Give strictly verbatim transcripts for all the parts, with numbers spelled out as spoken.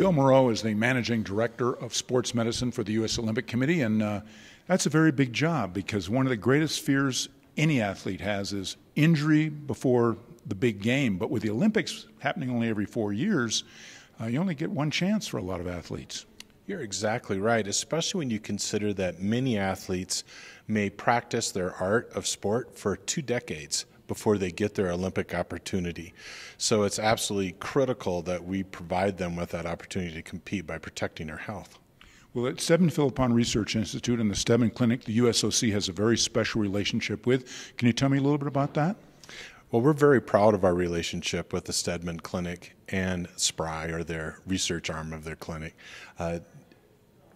Bill Moreau is the Managing Director of Sports Medicine for the U S Olympic Committee, and uh, that's a very big job, because one of the greatest fears any athlete has is injury before the big game. But with the Olympics happening only every four years, uh, you only get one chance for a lot of athletes. You're exactly right, especially when you consider that many athletes may practice their art of sport for two decades before they get their Olympic opportunity. So it's absolutely critical that we provide them with that opportunity to compete by protecting their health. Well, at Steadman Philippon Research Institute and the Steadman Clinic, the U S O C has a very special relationship with. Can you tell me a little bit about that? Well, we're very proud of our relationship with the Steadman Clinic and S P R I, or their research arm of their clinic. Uh,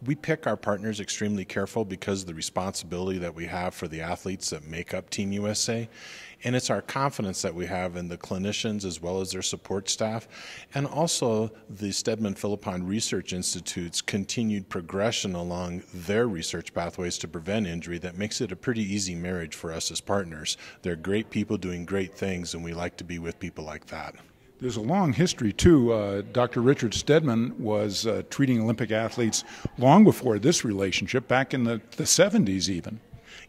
We pick our partners extremely careful because of the responsibility that we have for the athletes that make up Team U S A, and it's our confidence that we have in the clinicians as well as their support staff, and also the Steadman Philippon Research Institute's continued progression along their research pathways to prevent injury that makes it a pretty easy marriage for us as partners. They're great people doing great things, and we like to be with people like that. There's a long history, too. Uh, Doctor Richard Steadman was uh, treating Olympic athletes long before this relationship, back in the, the seventies even.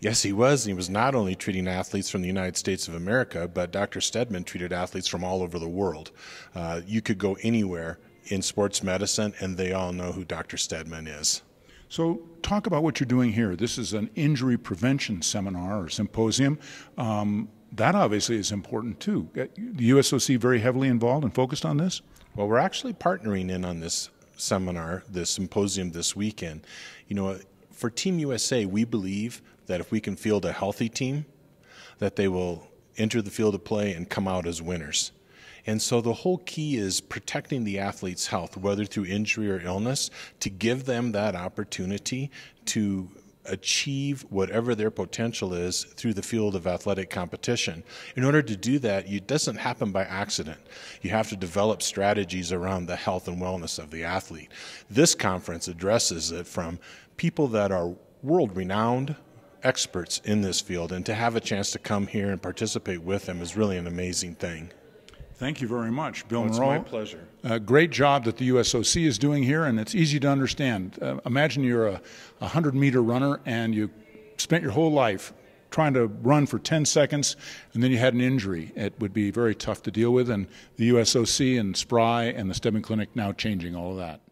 Yes, he was. He was not only treating athletes from the United States of America, but Doctor Steadman treated athletes from all over the world. Uh, you could go anywhere in sports medicine, and they all know who Doctor Steadman is. So talk about what you're doing here. This is an injury prevention seminar or symposium. Um, That obviously is important too. The U S O C very heavily involved and focused on this? Well, we're actually partnering in on this seminar, this symposium this weekend. You know, for Team U S A, we believe that if we can field a healthy team, that they will enter the field of play and come out as winners. And so the whole key is protecting the athlete's health, whether through injury or illness, to give them that opportunity to achieve whatever their potential is through the field of athletic competition. In order to do that, it doesn't happen by accident. You have to develop strategies around the health and wellness of the athlete. This conference addresses it from people that are world-renowned experts in this field, and to have a chance to come here and participate with them is really an amazing thing. Thank you very much, Bill Moreau. It's my pleasure. Uh, great job that the U S O C is doing here, and it's easy to understand. Uh, imagine you're a hundred meter runner and you spent your whole life trying to run for ten seconds, and then you had an injury. It would be very tough to deal with, and the U S O C and S P R I and the Steadman Clinic now changing all of that.